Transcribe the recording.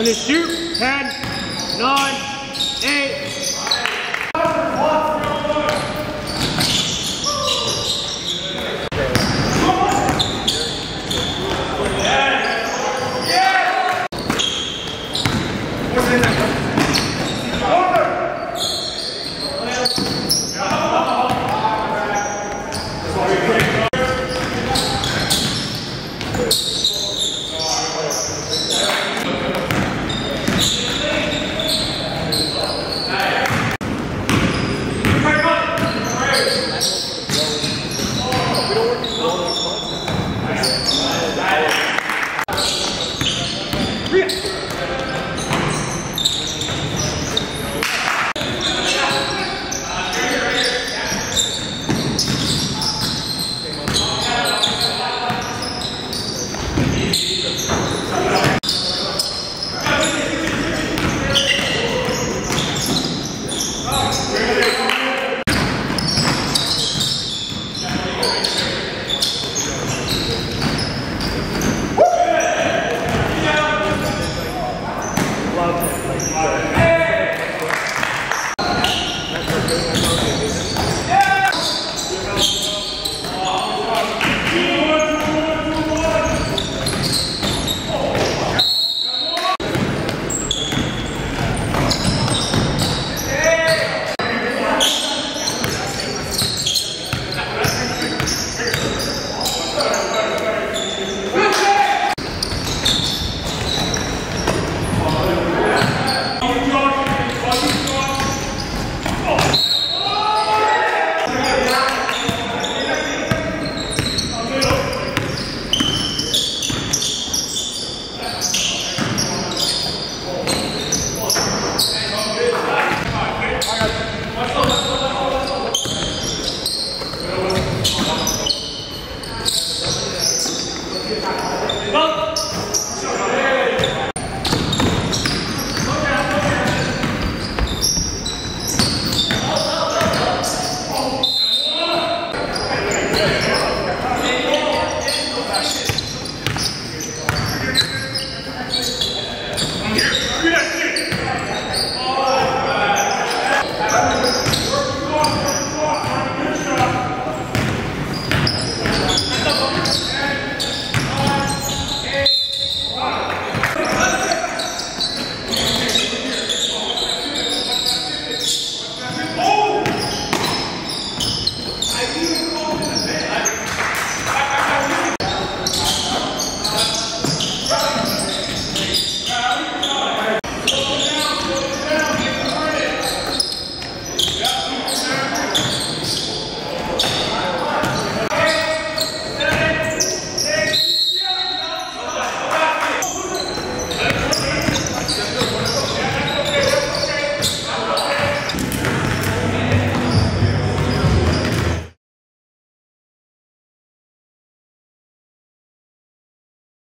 And it's 2, 10, 9, 8.